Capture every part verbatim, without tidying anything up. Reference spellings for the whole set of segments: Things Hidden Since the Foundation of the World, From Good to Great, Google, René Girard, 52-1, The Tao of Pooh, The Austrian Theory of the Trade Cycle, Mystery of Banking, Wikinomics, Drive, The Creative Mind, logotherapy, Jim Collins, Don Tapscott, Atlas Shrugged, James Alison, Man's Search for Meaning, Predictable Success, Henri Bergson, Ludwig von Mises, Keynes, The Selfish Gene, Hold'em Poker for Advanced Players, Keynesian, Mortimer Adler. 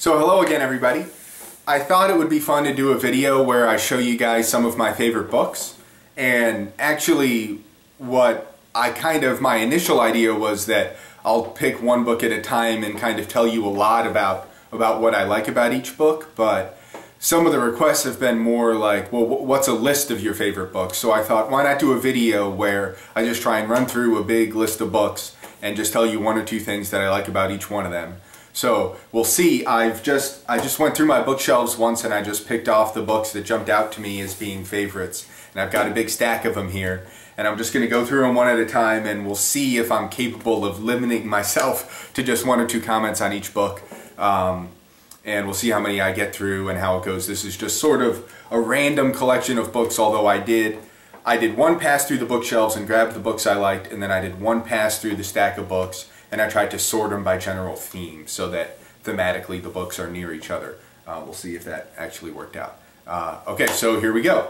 So hello again, everybody. I thought it would be fun to do a video where I show you guys some of my favorite books, and actually what I kind of, my initial idea was that I'll pick one book at a time and kind of tell you a lot about about what I like about each book, but some of the requests have been more like, well, what's a list of your favorite books? So I thought, why not do a video where I just try and run through a big list of books and just tell you one or two things that I like about each one of them. So we'll see. I've just I just went through my bookshelves once and I just picked off the books that jumped out to me as being favorites, and I've got a big stack of them here, and I'm just going to go through them one at a time, and we'll see if I'm capable of limiting myself to just one or two comments on each book. Um, and we'll see how many I get through and how it goes. This is just sort of a random collection of books, although I did I did one pass through the bookshelves and grabbed the books I liked, and then I did one pass through the stack of books, and I tried to sort them by general theme so that thematically the books are near each other. Uh, we'll see if that actually worked out. Uh, okay, so here we go.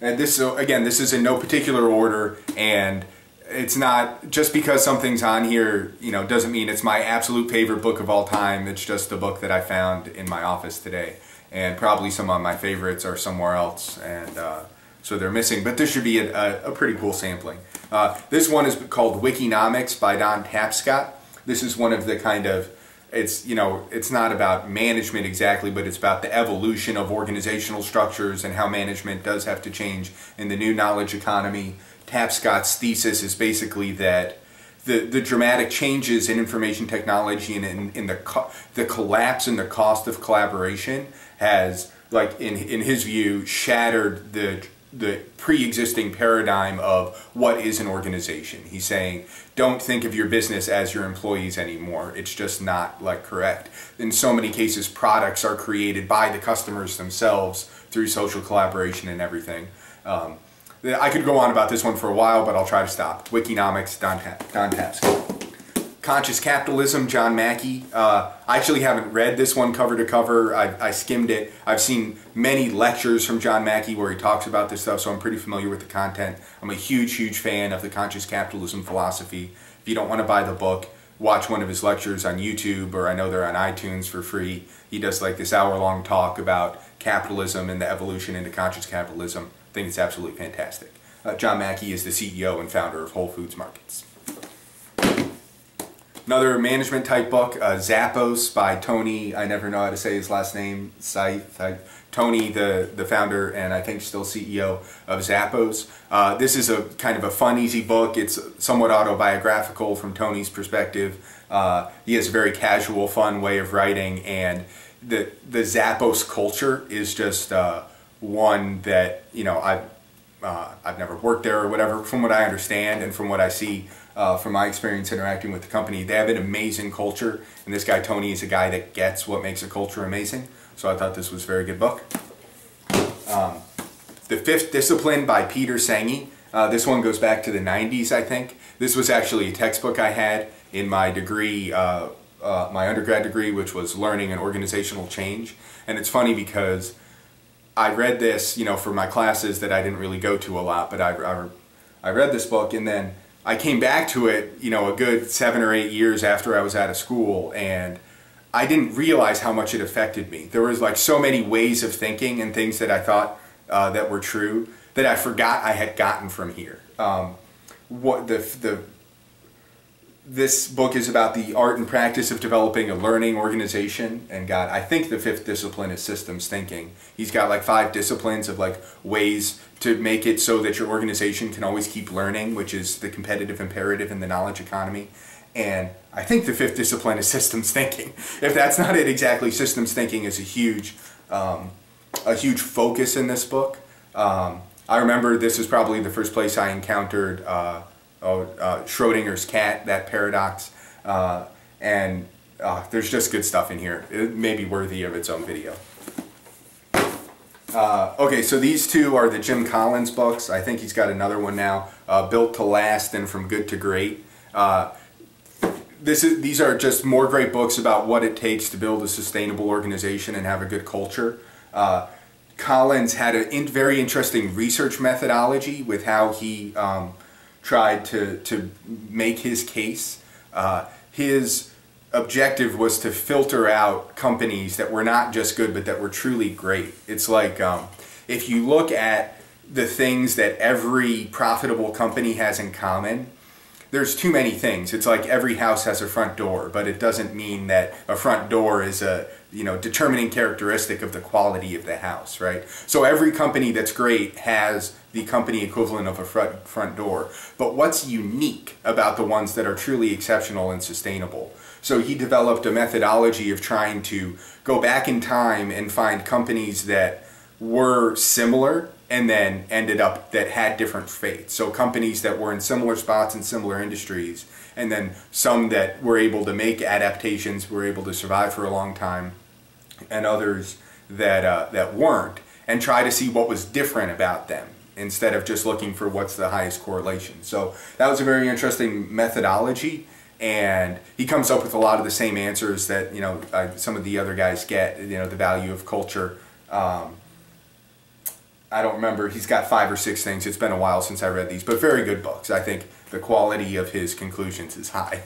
And this, so again, this is in no particular order, and it's not, just because something's on here, you know, doesn't mean it's my absolute favorite book of all time. It's just a book that I found in my office today, and probably some of my favorites are somewhere else, and uh, so they're missing, but this should be a, a, a pretty cool sampling. Uh, this one is called Wikinomics by Don Tapscott. This is one of the kind of, it's, you know, it's not about management exactly, but it's about the evolution of organizational structures and how management does have to change in the new knowledge economy. Tapscott's thesis is basically that the, the dramatic changes in information technology and in, in the, co the collapse and the cost of collaboration has, like, in, in his view, shattered the the pre-existing paradigm of what is an organization. He's saying, don't think of your business as your employees anymore. It's just not, like, correct. In so many cases, products are created by the customers themselves through social collaboration and everything. Um, I could go on about this one for a while, but I'll try to stop. Wikinomics, Don Tapscott. Conscious Capitalism, John Mackey. Uh, I actually haven't read this one cover to cover. I, I skimmed it. I've seen many lectures from John Mackey where he talks about this stuff, so I'm pretty familiar with the content. I'm a huge, huge fan of the conscious capitalism philosophy. If you don't want to buy the book, watch one of his lectures on YouTube, or I know they're on iTunes for free. He does like this hour-long talk about capitalism and the evolution into conscious capitalism. I think it's absolutely fantastic. Uh, John Mackey is the C E O and founder of Whole Foods Markets. Another management type book, uh, Zappos by Tony, I never know how to say his last name, Hsieh, Tony, the, the founder and I think still C E O of Zappos. Uh, this is a kind of a fun, easy book. It's somewhat autobiographical from Tony's perspective. Uh, he has a very casual, fun way of writing, and the, the Zappos culture is just uh, one that, you know, I've, uh, I've never worked there or whatever. From what I understand and from what I see, Uh, from my experience interacting with the company, they have an amazing culture, and this guy Tony is a guy that gets what makes a culture amazing, so I thought this was a very good book. Um, The Fifth Discipline by Peter Senge. Uh, this one goes back to the nineties, I think. This was actually a textbook I had in my degree, uh, uh, my undergrad degree, which was Learning and Organizational Change, and it's funny because I read this, you know, for my classes that I didn't really go to a lot, but I, I, I read this book, and then I came back to it, you know, a good seven or eight years after I was out of school, and I didn't realize how much it affected me. There was, like, so many ways of thinking and things that I thought uh, that were true that I forgot I had gotten from here. Um, what the the this book is about the art and practice of developing a learning organization, and God, I think the fifth discipline is systems thinking. He's got like five disciplines of like ways to make it so that your organization can always keep learning, which is the competitive imperative in the knowledge economy. And I think the fifth discipline is systems thinking. If that's not it exactly, systems thinking is a huge, um, a huge focus in this book. Um, I remember this is probably the first place I encountered uh, Oh, uh, Schrodinger's cat, that paradox, uh, and uh, there's just good stuff in here. It may be worthy of its own video. Uh, okay, so these two are the Jim Collins books. I think he's got another one now, uh, Built to Last and From Good to Great. Uh, this is, these are just more great books about what it takes to build a sustainable organization and have a good culture. Uh, Collins had a in very interesting research methodology with how he um, tried to, to make his case. Uh, his objective was to filter out companies that were not just good, but that were truly great. It's like um, if you look at the things that every profitable company has in common, there's too many things. It's like every house has a front door, but it doesn't mean that a front door is a you know determining characteristic of the quality of the house, right? So every company that's great has the company equivalent of a front front door. But what's unique about the ones that are truly exceptional and sustainable? So he developed a methodology of trying to go back in time and find companies that were similar and then ended up that had different fates. So companies that were in similar spots in similar industries, and then some that were able to make adaptations, were able to survive for a long time, and others that, uh, that weren't, and try to see what was different about them instead of just looking for what's the highest correlation. So that was a very interesting methodology, and he comes up with a lot of the same answers that you know uh, some of the other guys get, you know, the value of culture. Um, I don't remember, he's got five or six things. It's been a while since I read these, but very good books. I think the quality of his conclusions is high.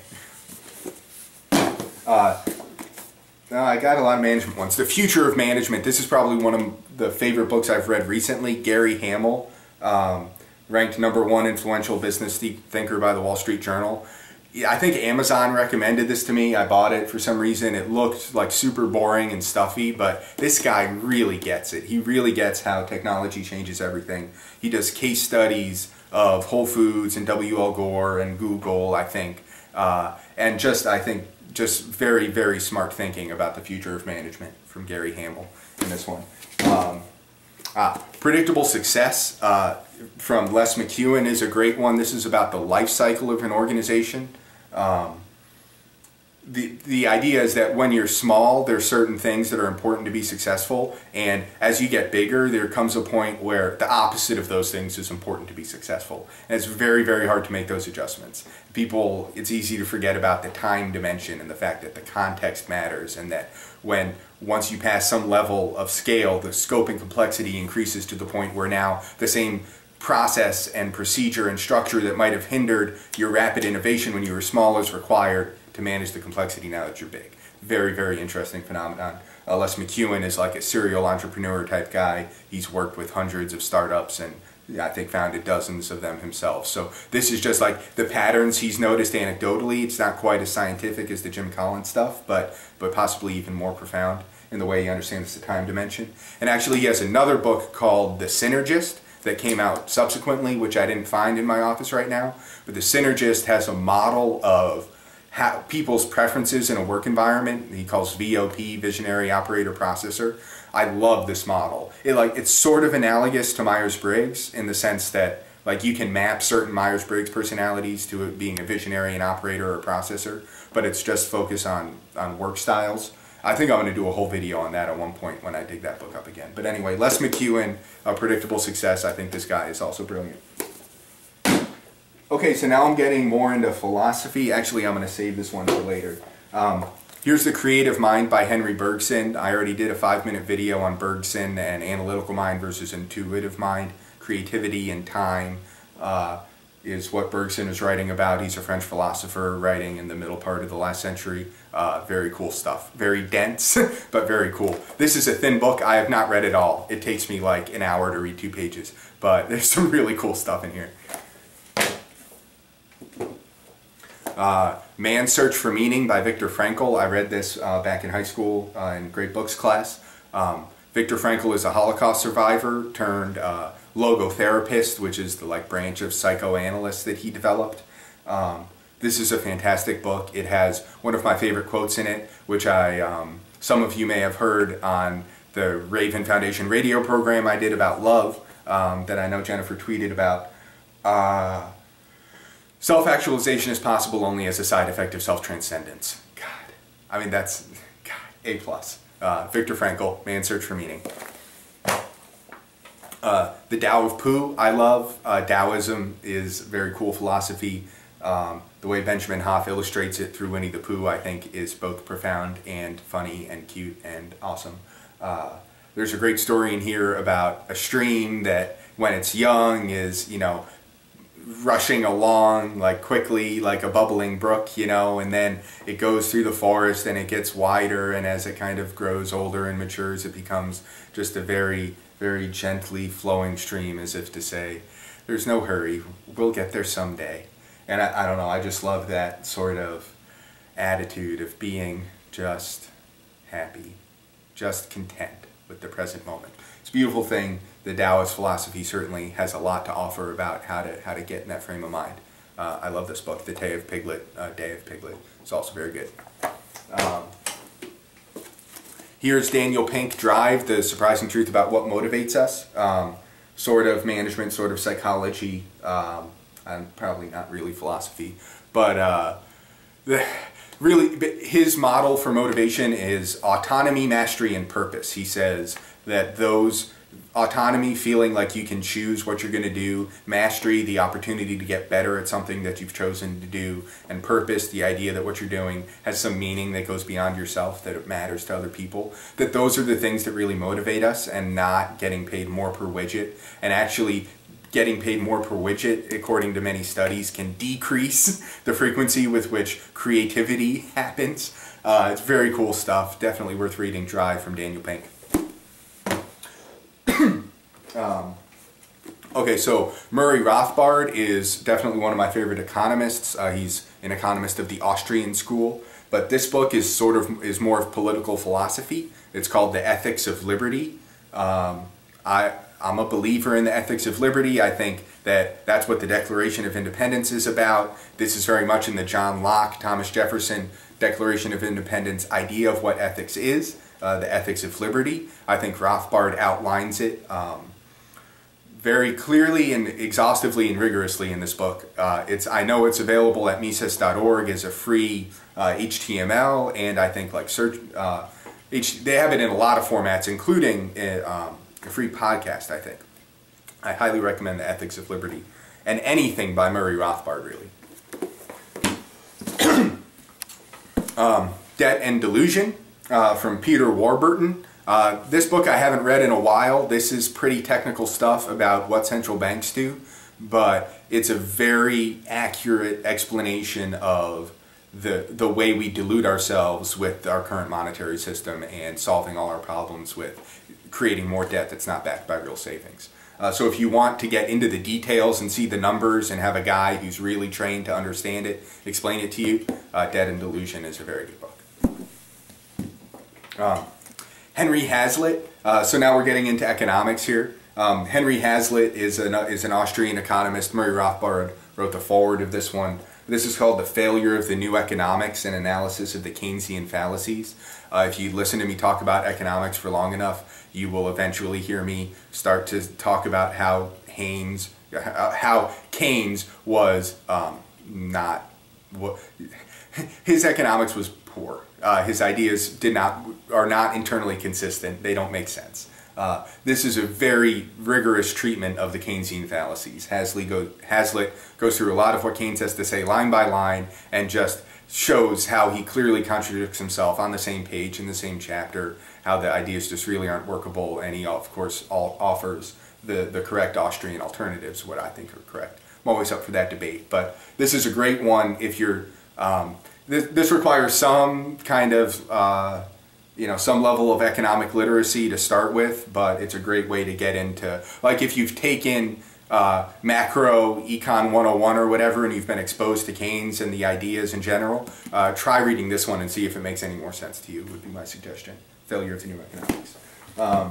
Uh, no, I got a lot of management ones. The Future of Management. This is probably one of the favorite books I've read recently. Gary Hamel, um, ranked number one influential business thinker by the Wall Street Journal. I think Amazon recommended this to me. I bought it for some reason. It looked like super boring and stuffy, but this guy really gets it. He really gets how technology changes everything. He does case studies of Whole Foods and W L Gore and Google, I think. Uh, and just, I think, just very, very smart thinking about the future of management from Gary Hamel in this one. Um, ah, Predictable Success uh, from Les McKeown is a great one. This is about the life cycle of an organization. Um, the, the idea is that when you're small, there are certain things that are important to be successful, and as you get bigger, there comes a point where the opposite of those things is important to be successful. And it's very, very hard to make those adjustments. People, it's easy to forget about the time dimension and the fact that the context matters, and that when once you pass some level of scale, the scope and complexity increases to the point where now the same process and procedure and structure that might have hindered your rapid innovation when you were small is required to manage the complexity now that you're big. Very, very interesting phenomenon. Uh, Les McKeown is like a serial entrepreneur type guy. He's worked with hundreds of startups and I think founded dozens of them himself. So this is just like the patterns he's noticed anecdotally. It's not quite as scientific as the Jim Collins stuff, but, but possibly even more profound in the way he understands the time dimension. And actually he has another book called The Synergist that came out subsequently, which I didn't find in my office right now. But The Synergist has a model of how people's preferences in a work environment. He calls V O P, Visionary Operator Processor. I love this model. It like it's sort of analogous to Myers-Briggs in the sense that like you can map certain Myers-Briggs personalities to it being a visionary, an operator, or a processor, but it's just focused on, on work styles. I think I'm going to do a whole video on that at one point when I dig that book up again. But anyway, Les McKeown, uh, Predictable Success. I think this guy is also brilliant. Okay, so now I'm getting more into philosophy. Actually, I'm going to save this one for later. Um, here's The Creative Mind by Henri Bergson. I already did a five-minute video on Bergson and analytical mind versus intuitive mind. Creativity and time uh, is what Bergson is writing about. He's a French philosopher writing in the middle part of the last century. Uh, very cool stuff. Very dense, but very cool. This is a thin book. I have not read it all. It takes me like an hour to read two pages, but there's some really cool stuff in here. Uh, Man's Search for Meaning by Viktor Frankl. I read this uh, back in high school uh, in grade books class. Um, Viktor Frankl is a Holocaust survivor turned uh, logotherapist, which is the like branch of psychoanalysts that he developed. Um, This is a fantastic book. It has one of my favorite quotes in it, which I, um, some of you may have heard on the Raven Foundation radio program I did about love, um, that I know Jennifer tweeted about. Uh, Self-actualization is possible only as a side effect of self-transcendence. God, I mean that's, God, A plus. Uh, Viktor Frankl, Man's Search for Meaning. Uh, the Tao of Pooh, I love. Uh, Taoism is very cool philosophy. Um, the way Benjamin Hoff illustrates it through Winnie the Pooh, I think, is both profound and funny and cute and awesome. Uh, there's a great story in here about a stream that, when it's young, is, you know, rushing along like quickly, like a bubbling brook, you know, and then it goes through the forest and it gets wider, and as it kind of grows older and matures, it becomes just a very, very gently flowing stream, as if to say, there's no hurry, we'll get there someday. And I, I don't know, I just love that sort of attitude of being just happy, just content with the present moment. It's a beautiful thing. The Taoist philosophy certainly has a lot to offer about how to how to get in that frame of mind. Uh, I love this book, The Day of Piglet. Uh, Day of Piglet. It's also very good. Um, here's Daniel Pink, Drive, The Surprising Truth About What Motivates Us. Um, sort of management, sort of psychology, um, and probably not really philosophy, but uh, the, really his model for motivation is autonomy, mastery, and purpose. He says that those autonomy, feeling like you can choose what you're going to do, mastery, the opportunity to get better at something that you've chosen to do, and purpose, the idea that what you're doing has some meaning that goes beyond yourself, that it matters to other people, that those are the things that really motivate us, and not getting paid more per widget. And actually getting paid more per widget, according to many studies, can decrease the frequency with which creativity happens. Uh, it's very cool stuff. Definitely worth reading Drive from Daniel Pink. Um, okay, so Murray Rothbard is definitely one of my favorite economists. Uh, he's an economist of the Austrian school, but this book is sort of is more of political philosophy. It's called The Ethics of Liberty. Um, I, I'm a believer in the ethics of liberty. I think that that's what the Declaration of Independence is about. This is very much in the John Locke, Thomas Jefferson Declaration of Independence idea of what ethics is. Uh, the Ethics of Liberty. I think Rothbard outlines it um, very clearly and exhaustively and rigorously in this book. Uh, it's I know it's available at Mises dot org as a free uh, H T M L, and I think like search uh, H they have it in a lot of formats, including a, um, a free podcast. I think I highly recommend The Ethics of Liberty and anything by Murray Rothbard, really. um, Debt and Delusion. Uh, from Peter Warburton. Uh, this book I haven't read in a while. This is pretty technical stuff about what central banks do, but it's a very accurate explanation of the, the way we dilute ourselves with our current monetary system and solving all our problems with creating more debt that's not backed by real savings. Uh, so if you want to get into the details and see the numbers and have a guy who's really trained to understand it, explain it to you, uh, Debt and Delusion is a very good book. Um, Henry Hazlitt, uh, so now we're getting into economics here. Um, Henry Hazlitt is an, is an Austrian economist. Murray Rothbard wrote the foreword of this one. This is called The Failure of the New Economics and Analysis of the Keynesian Fallacies. Uh, if you listen to me talk about economics for long enough, you will eventually hear me start to talk about how Haynes, how Keynes was um, not, his economics was poor. Uh, his ideas did not are not internally consistent. They don't make sense. Uh, this is a very rigorous treatment of the Keynesian fallacies. Hazlitt, go, Hazlitt goes through a lot of what Keynes has to say line by line and just shows how he clearly contradicts himself on the same page in the same chapter, how the ideas just really aren't workable, and he, of course, all, offers the, the correct Austrian alternatives, what I think are correct. I'm always up for that debate, but this is a great one if you're... Um, This, this requires some kind of, uh, you know, some level of economic literacy to start with, but it's a great way to get into, like if you've taken uh, macro econ one oh one or whatever and you've been exposed to Keynes and the ideas in general, uh, try reading this one and see if it makes any more sense to you, would be my suggestion. Failure of the New Economics. Um,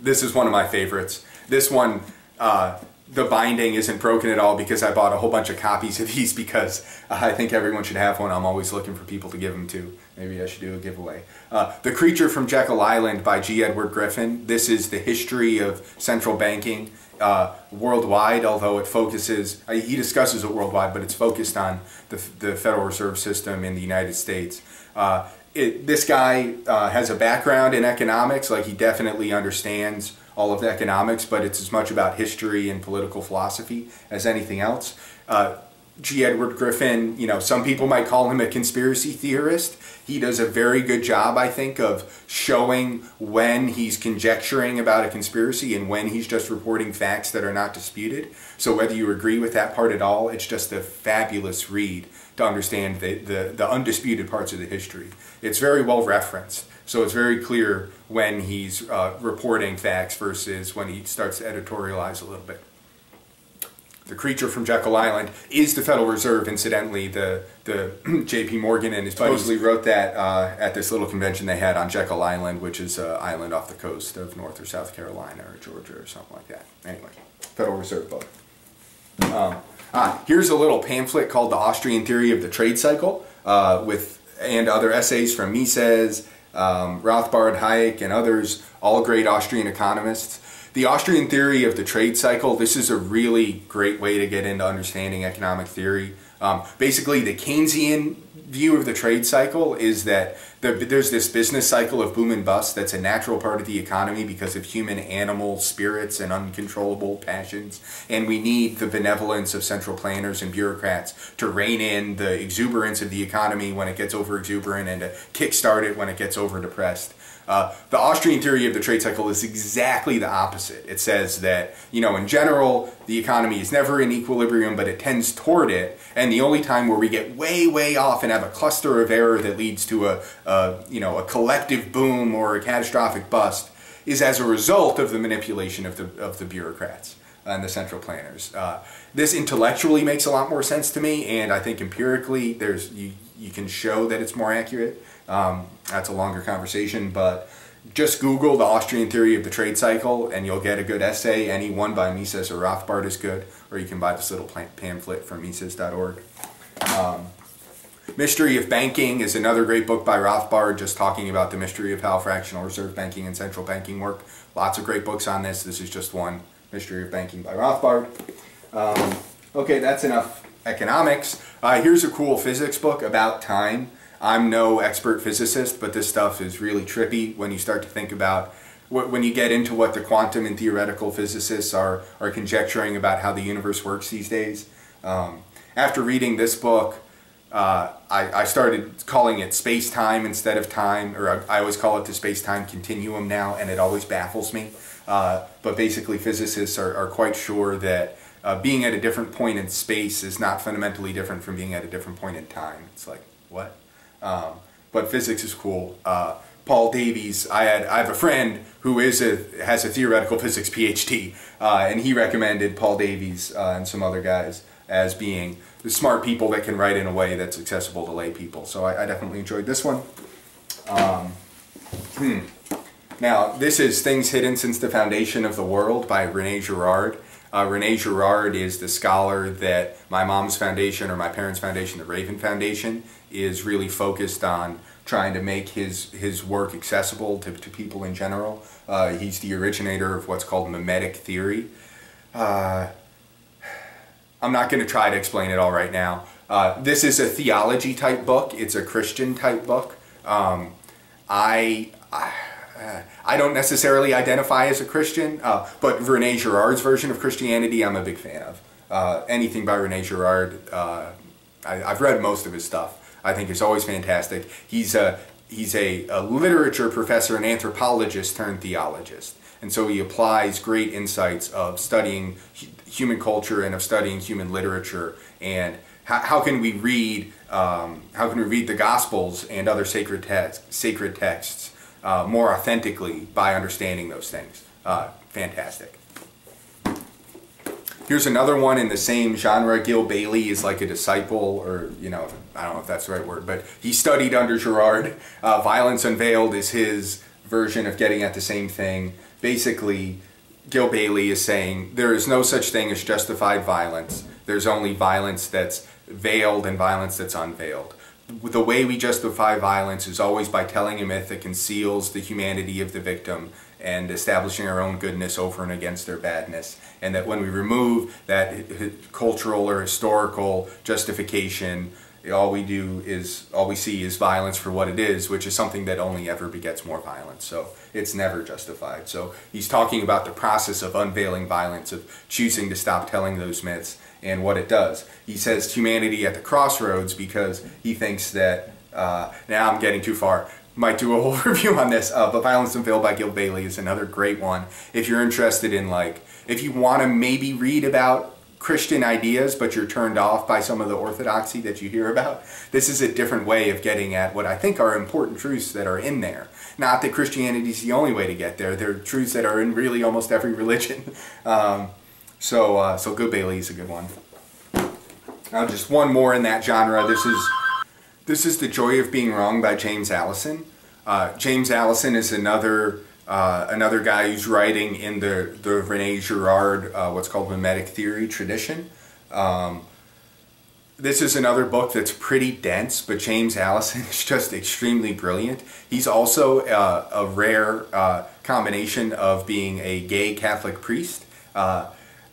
this is one of my favorites. This one, uh, the binding isn't broken at all because I bought a whole bunch of copies of these because uh, I think everyone should have one. I'm always looking for people to give them to. Maybe I should do a giveaway. Uh, The Creature from Jekyll Island by G. Edward Griffin. This is the history of central banking uh, worldwide, although it focuses, uh, he discusses it worldwide, but it's focused on the, the Federal Reserve System in the United States. Uh, it, this guy uh, has a background in economics, like he definitely understands all of the economics, but it's as much about history and political philosophy as anything else. Uh, G. Edward Griffin, you know, some people might call him a conspiracy theorist. He does a very good job, I think, of showing when he's conjecturing about a conspiracy and when he's just reporting facts that are not disputed. So whether you agree with that part at all, it's just a fabulous read to understand the, the, the undisputed parts of the history. It's very well referenced, so it's very clear when he's uh, reporting facts versus when he starts to editorialize a little bit. The creature from Jekyll Island is the Federal Reserve, incidentally. The, the J P Morgan and his buddies totally wrote that uh, at this little convention they had on Jekyll Island, which is an island off the coast of North or South Carolina or Georgia or something like that. Anyway, Federal Reserve book. Um, ah, here's a little pamphlet called The Austrian Theory of the Trade Cycle, uh, with and other essays from Mises, um, Rothbard, Hayek, and others, all great Austrian economists. The Austrian Theory of the Trade Cycle, this is a really great way to get into understanding economic theory. Um, basically, the Keynesian view of the trade cycle is that the, there's this business cycle of boom and bust that's a natural part of the economy because of human, animal, spirits, and uncontrollable passions. And we need the benevolence of central planners and bureaucrats to rein in the exuberance of the economy when it gets over-exuberant and to kickstart it when it gets over-depressed. Uh, the Austrian theory of the trade cycle is exactly the opposite. It says that, you know, in general, the economy is never in equilibrium, but it tends toward it. And the only time where we get way, way off and have a cluster of error that leads to a, a you know, a collective boom or a catastrophic bust is as a result of the manipulation of the, of the bureaucrats and the central planners. Uh, this intellectually makes a lot more sense to me, and I think empirically there's, you, you can show that it's more accurate. Um, that's a longer conversation, but just Google the Austrian theory of the trade cycle and you'll get a good essay. Any one by Mises or Rothbard is good, or you can buy this little pamphlet from Mises dot org. Um, Mystery of Banking is another great book by Rothbard, just talking about the mystery of how fractional reserve banking and central banking work. Lots of great books on this. This is just one, Mystery of Banking by Rothbard. Um, okay, that's enough economics. Uh, here's a cool physics book about time. I'm no expert physicist, but this stuff is really trippy when you start to think about, when you get into what the quantum and theoretical physicists are, are conjecturing about how the universe works these days. Um, after reading this book, uh, I, I started calling it space-time instead of time, or I, I always call it the space-time continuum now, and it always baffles me. Uh, but basically, physicists are, are quite sure that uh, being at a different point in space is not fundamentally different from being at a different point in time. It's like, what? Um, but physics is cool. Uh, Paul Davies, I, had, I have a friend who is a, has a theoretical physics PhD, uh, and he recommended Paul Davies uh, and some other guys as being the smart people that can write in a way that's accessible to lay people. So I, I definitely enjoyed this one. Um, hmm. Now, this is Things Hidden Since the Foundation of the World by René Girard. Uh, René Girard is the scholar that my mom's foundation, or my parents' foundation, the Raven Foundation, is really focused on trying to make his, his work accessible to, to people in general. Uh, he's the originator of what's called mimetic theory. Uh, I'm not going to try to explain it all right now. Uh, this is a theology type book. It's a Christian type book. Um, I... I Uh, I don't necessarily identify as a Christian, uh, but René Girard's version of Christianity I'm a big fan of. Uh, anything by René Girard, uh, I, I've read most of his stuff. I think it's always fantastic. He's a, he's a, a literature professor, an anthropologist turned theologist. And so he applies great insights of studying hu human culture and of studying human literature, and how, how can we read, um, how can we read the Gospels and other sacred, te sacred texts Uh, more authentically by understanding those things. Uh, fantastic. Here's another one in the same genre. Gil Bailie is like a disciple, or, you know, I don't know if that's the right word, but he studied under Girard. Uh, Violence Unveiled is his version of getting at the same thing. Basically, Gil Bailie is saying there is no such thing as justified violence. There's only violence that's veiled and violence that's unveiled. The way we justify violence is always by telling a myth that conceals the humanity of the victim and establishing our own goodness over and against their badness. And that when we remove that cultural or historical justification, all we do is, all we see is violence for what it is, which is something that only ever begets more violence. So it's never justified. So he's talking about the process of unveiling violence, of choosing to stop telling those myths and what it does. He says humanity at the crossroads because he thinks that, uh, now I'm getting too far, might do a whole review on this, uh, but Violence Unveiled by Gil Bailie is another great one. If you're interested in, like, if you want to maybe read about Christian ideas, but you're turned off by some of the orthodoxy that you hear about, this is a different way of getting at what I think are important truths that are in there. Not that Christianity is the only way to get there. There are truths that are in really almost every religion. Um, so, uh, so Gil Bailie is a good one. Now, just one more in that genre. This is this is The Joy of Being Wrong by James Alison. Uh, James Alison is another. Uh, another guy who's writing in the, the René Girard, uh, what's called mimetic theory tradition. Um, this is another book that's pretty dense, but James Alison is just extremely brilliant. He's also uh, a rare uh, combination of being a gay Catholic priest, uh,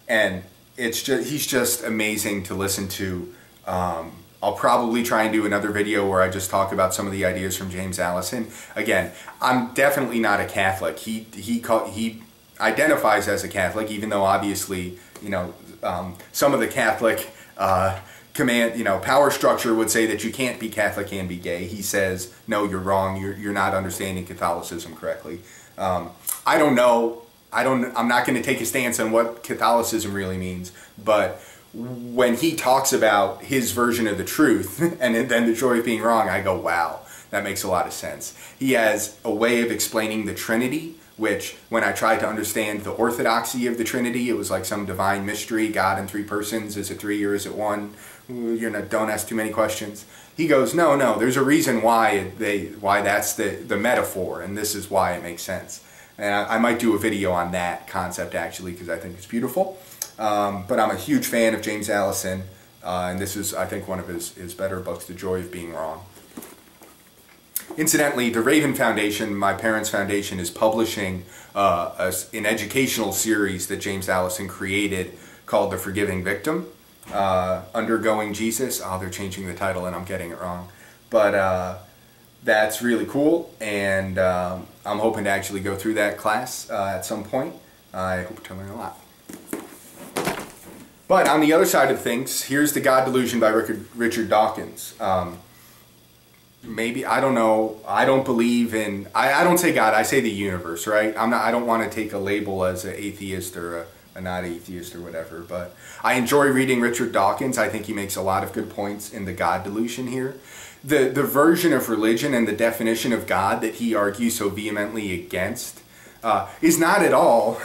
and it's just, he's just amazing to listen to. Um, I'll probably try and do another video where I just talk about some of the ideas from James Alison. Again, I'm definitely not a Catholic. He he call, he identifies as a Catholic, even though obviously, you know, um, some of the Catholic uh, command, you know, power structure would say that you can't be Catholic and be gay. He says, no, you're wrong. You're you're not understanding Catholicism correctly. Um, I don't know. I don't. I'm not going to take a stance on what Catholicism really means, but when he talks about his version of the truth and then The Joy of Being Wrong, I go, wow, that makes a lot of sense. He has a way of explaining the Trinity, which when I tried to understand the orthodoxy of the Trinity, it was like some divine mystery, God in three persons, is it three or is it one? You're not, don't ask too many questions. He goes, no, no, there's a reason why they, why that's the, the metaphor, and this is why it makes sense. And I, I might do a video on that concept actually, because I think it's beautiful. Um, but I'm a huge fan of James Alison, uh, and this is, I think, one of his, his better books, The Joy of Being Wrong. Incidentally, the Raven Foundation, my parents' foundation, is publishing uh, a, an educational series that James Alison created called The Forgiving Victim, uh, Undergoing Jesus. Oh, they're changing the title and I'm getting it wrong. But uh, that's really cool, and um, I'm hoping to actually go through that class uh, at some point. I hope to learn a lot. But on the other side of things, here's The God Delusion by Richard, Richard Dawkins. Um, maybe, I don't know, I don't believe in, I, I don't say God, I say the universe, right? I'm not, I don't want to take a label as an atheist or a, a not atheist or whatever, but I enjoy reading Richard Dawkins. I think he makes a lot of good points in The God Delusion here. The, the version of religion and the definition of God that he argues so vehemently against Uh, is not at all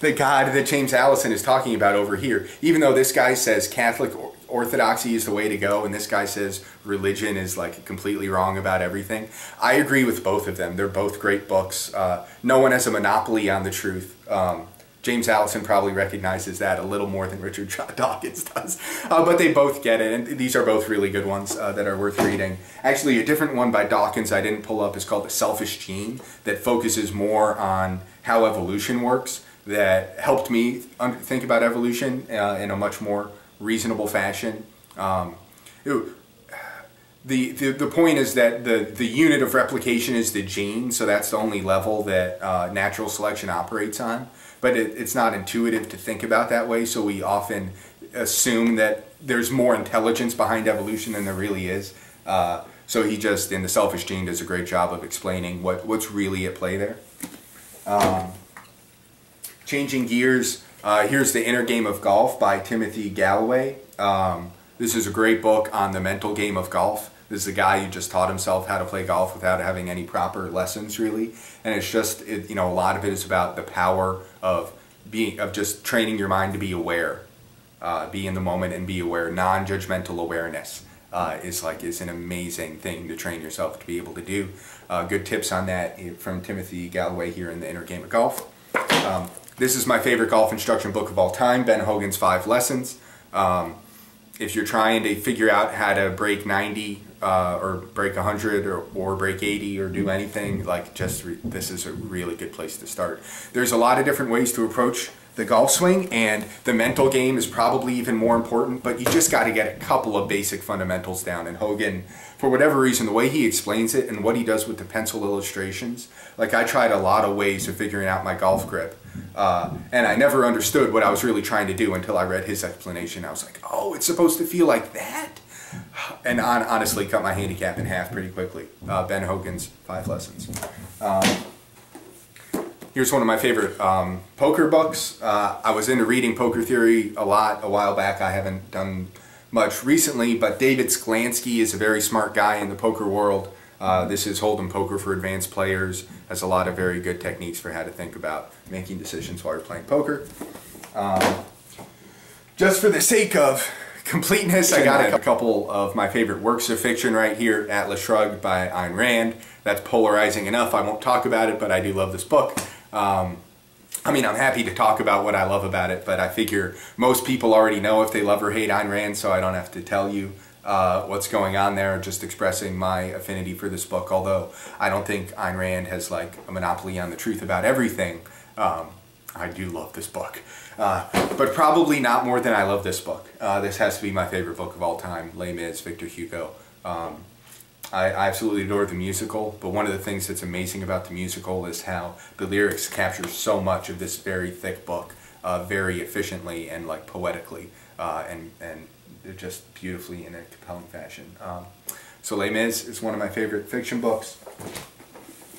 the God that James Alison is talking about over here. Even though this guy says Catholic orthodoxy is the way to go and this guy says religion is like completely wrong about everything, I agree with both of them. They're both great books. Uh, no one has a monopoly on the truth. Um, James Alison probably recognizes that a little more than Richard Dawkins does. Uh, but they both get it, and these are both really good ones uh, that are worth reading. Actually, a different one by Dawkins I didn't pull up is called The Selfish Gene, that focuses more on how evolution works, that helped me think about evolution uh, in a much more reasonable fashion. Um, it, The, the, the point is that the, the unit of replication is the gene, so that's the only level that uh, natural selection operates on. But it, it's not intuitive to think about that way, so we often assume that there's more intelligence behind evolution than there really is. Uh, so he just, in The Selfish Gene, does a great job of explaining what, what's really at play there. Um, changing gears, uh, here's The Inner Game of Golf by Timothy Galloway. Um, this is a great book on the mental game of golf. This is a guy who just taught himself how to play golf without having any proper lessons, really. And it's just, it, you know, a lot of it is about the power of being, of just training your mind to be aware, uh, be in the moment and be aware. Non-judgmental awareness uh, is like is an amazing thing to train yourself to be able to do. Uh, good tips on that from Timothy Galloway here in The Inner Game of Golf. Um, this is my favorite golf instruction book of all time, Ben Hogan's Five Lessons. Um, if you're trying to figure out how to break ninety. Uh, or break one hundred or, or break eighty or do anything, like just re this is a really good place to start. There's a lot of different ways to approach the golf swing, and the mental game is probably even more important, but you just got to get a couple of basic fundamentals down. And Hogan, for whatever reason, the way he explains it and what he does with the pencil illustrations, like I tried a lot of ways of figuring out my golf grip, uh, and I never understood what I was really trying to do until I read his explanation. I was like, oh, it's supposed to feel like that? And on, honestly cut my handicap in half pretty quickly. Uh, Ben Hogan's Five Lessons. Um, here's one of my favorite um, poker books. Uh, I was into reading poker theory a lot a while back. I haven't done much recently, but David Sklansky is a very smart guy in the poker world. Uh, this is Hold'em Poker for Advanced Players. Has a lot of very good techniques for how to think about making decisions while you're playing poker. Um, just for the sake of completeness, I got a couple of my favorite works of fiction right here. Atlas Shrugged by Ayn Rand. That's polarizing enough. I won't talk about it, but I do love this book. Um, I mean, I'm happy to talk about what I love about it, but I figure most people already know if they love or hate Ayn Rand, so I don't have to tell you uh, what's going on there. Just expressing my affinity for this book, although I don't think Ayn Rand has like a monopoly on the truth about everything. Um, I do love this book. Uh, but probably not more than I love this book. Uh, this has to be my favorite book of all time, Les Mis, Victor Hugo. Um, I, I absolutely adore the musical, but one of the things that's amazing about the musical is how the lyrics capture so much of this very thick book uh, very efficiently and like poetically uh, and, and just beautifully in a compelling fashion. Um, so Les Mis is one of my favorite fiction books.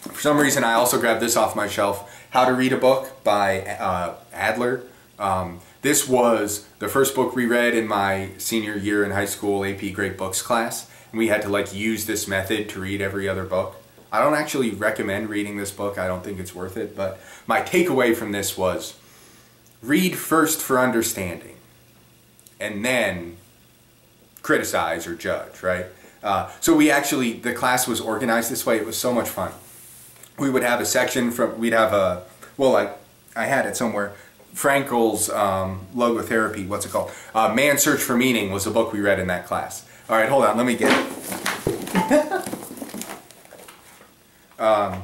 For some reason, I also grabbed this off my shelf, How to Read a Book by uh, Adler. Um, this was the first book we read in my senior year in high school A P Great Books class, and we had to like use this method to read every other book. I don't actually recommend reading this book, I don't think it's worth it, but my takeaway from this was read first for understanding and then criticize or judge, right? Uh, so we actually, the class was organized this way, it was so much fun. We would have a section from, we'd have a, well I, I had it somewhere, Frankl's um, Logotherapy, what's it called? Uh, Man's Search for Meaning was the book we read in that class. All right, hold on, let me get it. um,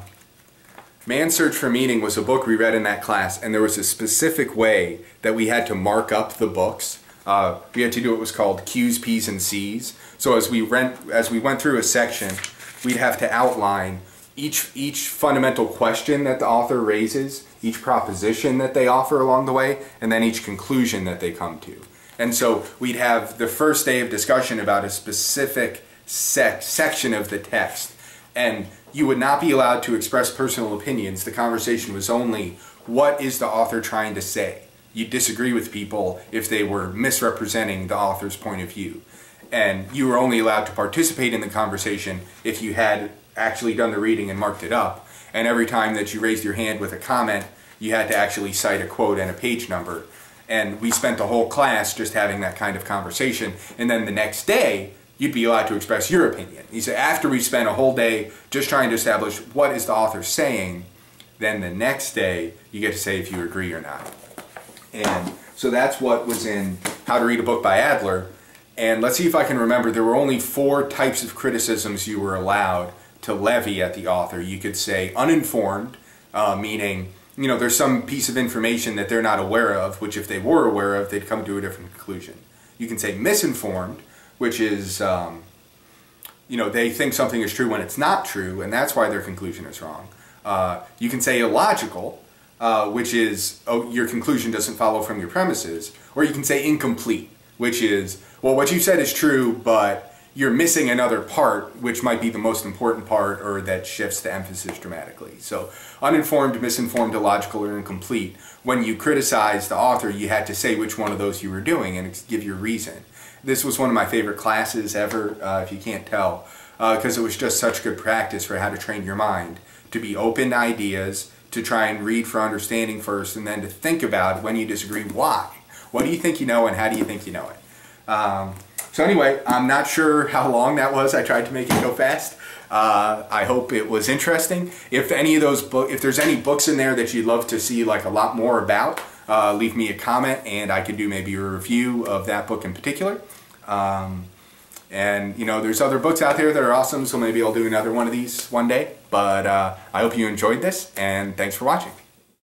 Man's Search for Meaning was a book we read in that class, and there was a specific way that we had to mark up the books. Uh, we had to do what was called Q's, P's, and C's. So as we, rent, as we went through a section, we'd have to outline Each, each fundamental question that the author raises, each proposition that they offer along the way, and then each conclusion that they come to. And so we'd have the first day of discussion about a specific sec section of the text, and you would not be allowed to express personal opinions. The conversation was only, what is the author trying to say? You disagree with people if they were misrepresenting the author's point of view. And you were only allowed to participate in the conversation if you had actually done the reading and marked it up, and every time that you raised your hand with a comment, you had to actually cite a quote and a page number. And we spent the whole class just having that kind of conversation, and then the next day you'd be allowed to express your opinion. You say, after we spent a whole day just trying to establish what is the author saying, then the next day you get to say if you agree or not. And so that's what was in How to Read a Book by Adler. And let's see if I can remember, there were only four types of criticisms you were allowed to levy at the author. You could say uninformed, uh, meaning, you know, there's some piece of information that they're not aware of, which if they were aware of, they'd come to a different conclusion. You can say misinformed, which is, um, you know, they think something is true when it's not true, and that's why their conclusion is wrong. Uh, you can say illogical, uh, which is, oh, your conclusion doesn't follow from your premises. Or you can say incomplete, which is, well, what you said is true, but you're missing another part, which might be the most important part, or that shifts the emphasis dramatically. So uninformed, misinformed, illogical, or incomplete. When you criticize the author, you had to say which one of those you were doing and give your reason. This was one of my favorite classes ever, uh, if you can't tell, because uh, it was just such good practice for how to train your mind to be open to ideas, to try and read for understanding first, and then to think about when you disagree, why? What do you think you know, and how do you think you know it? Um, So anyway, I'm not sure how long that was. I tried to make it go fast. Uh, I hope it was interesting. If any of those book, if there's any books in there that you'd love to see like a lot more about, uh, leave me a comment and I could do maybe a review of that book in particular. Um, and you know, there's other books out there that are awesome, so maybe I'll do another one of these one day. But uh, I hope you enjoyed this, and thanks for watching.